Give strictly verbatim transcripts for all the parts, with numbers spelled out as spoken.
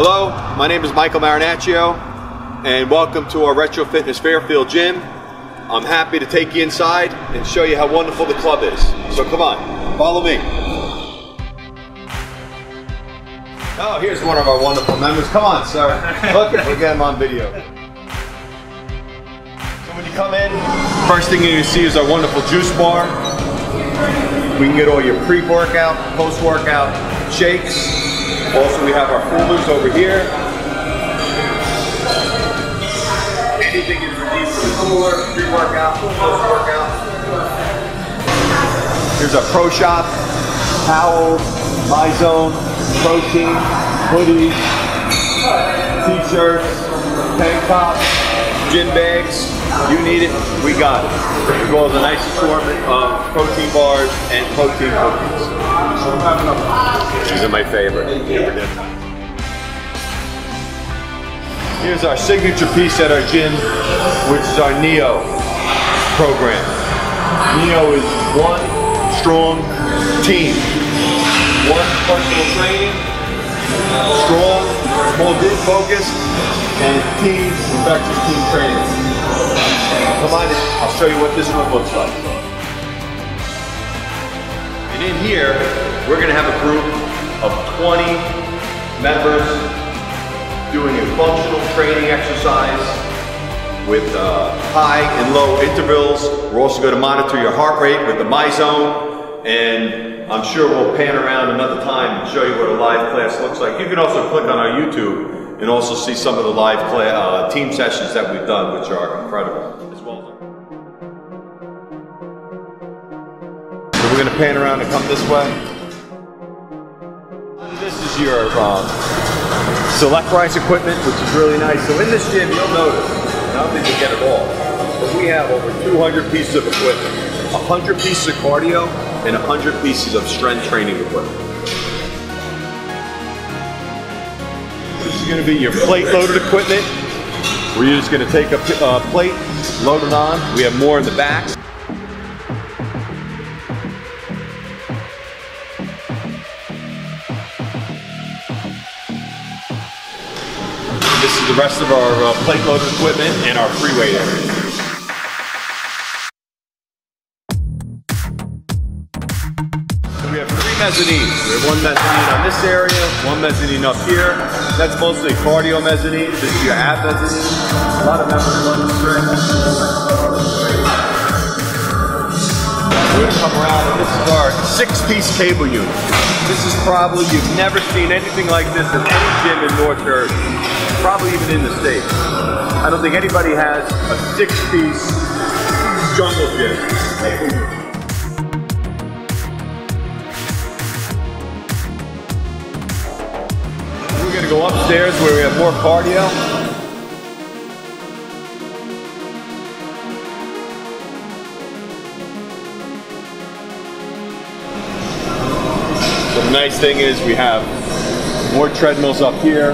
Hello, my name is Michael Marinaccio, and welcome to our Retro Fitness Fairfield gym. I'm happy to take you inside and show you how wonderful the club is. So come on, follow me. Oh, here's one of our wonderful members. Come on, sir. Look, we'll get him on video. So when you come in, first thing you're going to see is our wonderful juice bar. We can get all your pre-workout, post-workout shakes. Also, we have our coolers over here. Anything is redeemed for the cooler, pre-workout, post-workout. Here's our pro shop, towels, MyZone, protein, hoodies, t-shirts, tank tops. Gym bags, you need it, we got it. As well as a nice assortment of protein bars and protein cookies. These are my favorite. Here's our signature piece at our gym, which is our NEO program. NEO is one strong team. One personal training, strong, small group focused, and team practice team training. Come on in, I'll show you what this room looks like. And in here, we're gonna have a group of twenty members doing a functional training exercise with uh, high and low intervals. We're also gonna monitor your heart rate with the MyZone, and I'm sure we'll pan around another time and show you what a live class looks like. You can also click on our YouTube and also see some of the live play, uh, team sessions that we've done, which are incredible as well. So we're going to pan around and come this way. This is your um, select rise equipment, which is really nice. So in this gym, you'll notice, and I don't think you get it all, but we have over two hundred pieces of equipment, one hundred pieces of cardio, and one hundred pieces of strength training equipment. This is going to be your plate loaded equipment, where you're just going to take a uh, plate, load it on. We have more in the back. This is the rest of our uh, plate loaded equipment and our free weight area. We have three mezzanines. We have one mezzanine on this area, one mezzanine up here. That's mostly cardio mezzanine. This is your ab mezzanine. A lot of members love the stretch. We're gonna come around, and this is our six-piece cable unit. This is probably, you've never seen anything like this in any gym in North Jersey, probably even in the States. I don't think anybody has a six-piece jungle gym cable unit. Go upstairs where we have more cardio. So the nice thing is we have more treadmills up here,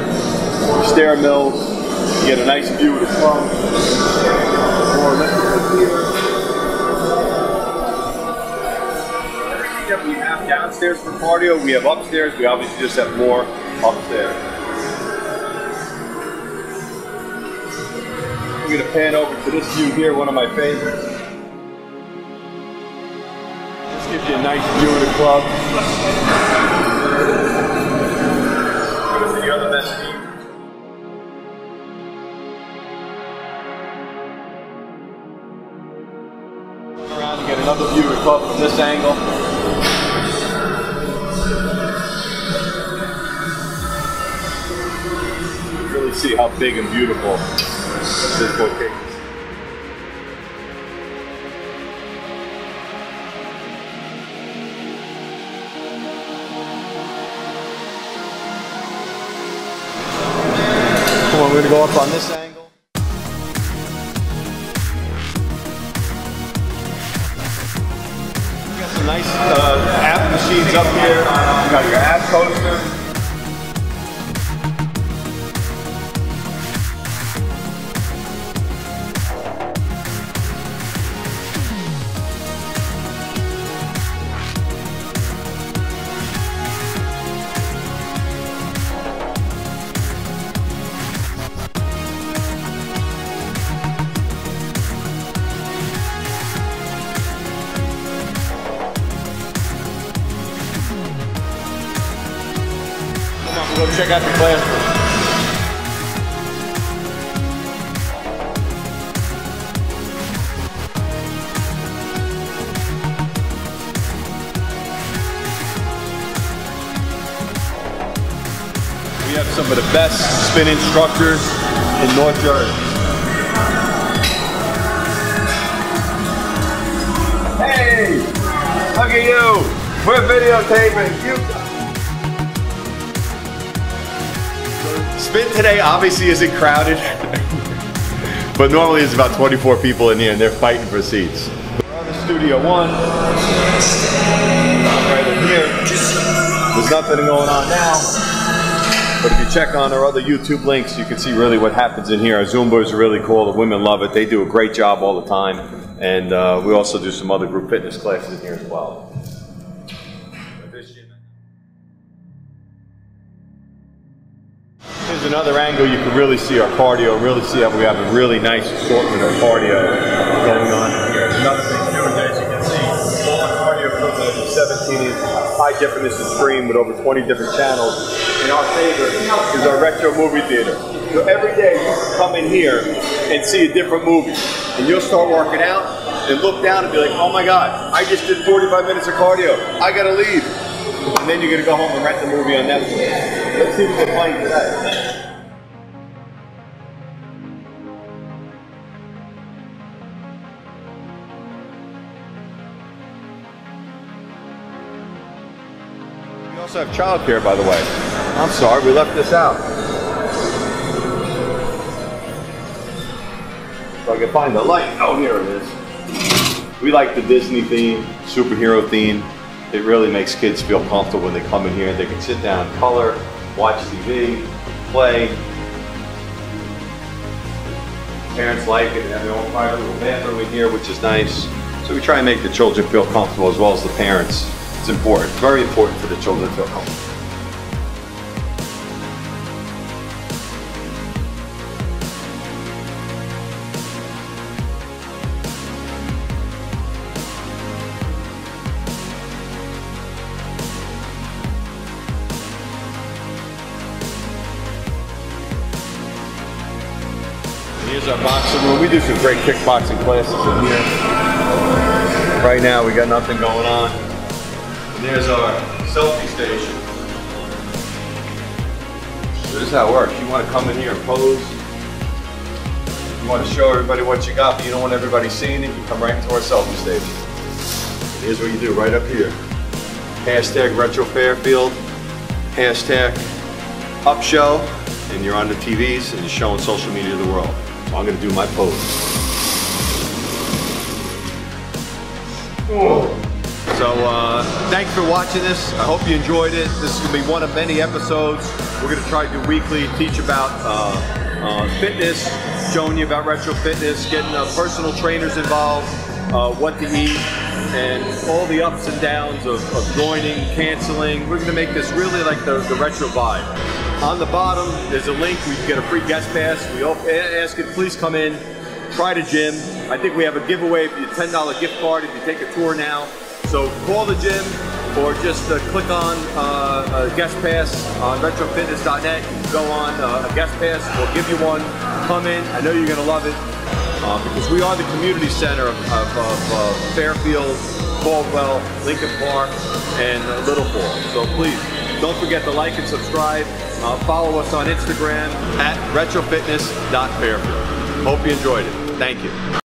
more stair mills, you get a nice view of the front. More lift here. Everything that we have downstairs for cardio, we have upstairs. We obviously just have more upstairs. I'm going to pan over to this view here, one of my favorites. This gives you a nice view of the club. Here's the other mezzanine. Turn around and get another view of the club from this angle. See how big and beautiful this bouquet is. Come on, we're gonna go up on this angle. We got some nice uh, ab machines up here. You got your ab coaster. Go check out the classroom. We have some of the best spin instructors in North Jersey. Hey, look at you. We're videotaping. You. Spin today obviously isn't crowded, but normally it's about twenty-four people in here and they're fighting for seats. We're on the Studio One. Right in here. There's nothing going on now. But if you check on our other YouTube links, you can see really what happens in here. Our Zumbas are really cool. The women love it. They do a great job all the time. And uh, we also do some other group fitness classes in here as well. Here's another angle. You can really see our cardio. Really see how we have a really nice assortment of cardio going on here. Another thing doing that, as you can see, all the cardio comes in seventeen inches. High definition screen with over twenty different channels. And our favorite is our retro movie theater. So every day you can come in here and see a different movie. And you'll start working out and look down and be like, oh my God, I just did forty-five minutes of cardio. I gotta leave. And then you're gonna go home and rent the movie on Netflix. Let's see what they're playing today. We also have childcare, by the way. I'm sorry, we left this out. If I can find the light. Oh, here it is. We like the Disney theme, superhero theme. It really makes kids feel comfortable when they come in here. They can sit down, color, watch T V, play. Parents like it. They have their own private little bathroom in here, which is nice. So we try and make the children feel comfortable as well as the parents. It's important, very important for the children to feel comfortable. Here's our boxing room. We do some great kickboxing classes in here. Right now, we got nothing going on. There's our selfie station. So this is how it works. You want to come in here and pose. You want to show everybody what you got, but you don't want everybody seeing it. You come right into our selfie station. Here's what you do right up here. Hashtag Retro Fairfield. Hashtag Upshow. And you're on the T Vs and you're showing social media to the world. So I'm going to do my pose. Whoa. So uh, thanks for watching this. I hope you enjoyed it. This is going to be one of many episodes. We're going to try to do weekly, teach about uh, uh, fitness, showing you about retro fitness, getting uh, personal trainers involved, uh, what to eat, and all the ups and downs of, of joining, canceling. We're going to make this really like the, the retro vibe. On the bottom, there's a link. We can get a free guest pass. We ask you to please come in, try the gym. I think we have a giveaway for your ten dollar gift card if you take a tour now. So call the gym or just uh, click on uh, a guest pass on retro fitness dot net. Go on uh, a guest pass, we'll give you one. Come in, I know you're going to love it uh, because we are the community center of, of, of uh, Fairfield, Caldwell, Lincoln Park, and uh, Little Falls. So please don't forget to like and subscribe. Uh, follow us on Instagram at retro fitness dot fairfield. Hope you enjoyed it. Thank you.